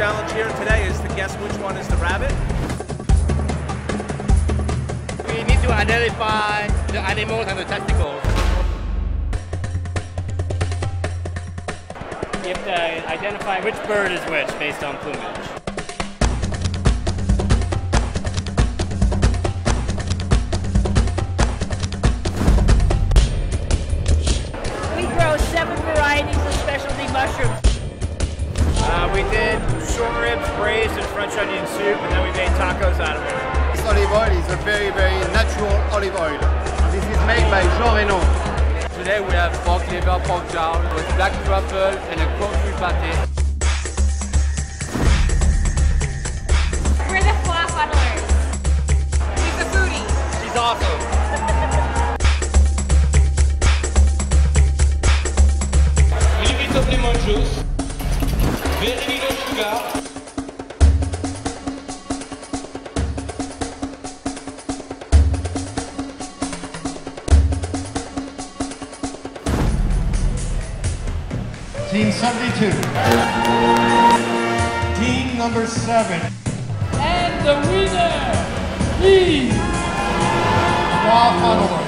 challenge here today is to guess which one is the rabbit. We need to identify the animals and the testicles. You have to identify which bird is which based on plumage. We grow 7 varieties of specialty mushrooms. We did short ribs braised in French onion soup, and then we made tacos out of it. This olive oil is a very natural olive oil. This is made by Jean Reynaud. Today we have pork liver, pork jowl with black truffle and a confit pâté. We're the foie fuddlers. She's a foodie. She's awesome. A little bit of lemon juice, very little sugar. Team 72. Team number 7. And the winner is... Bob Huddle.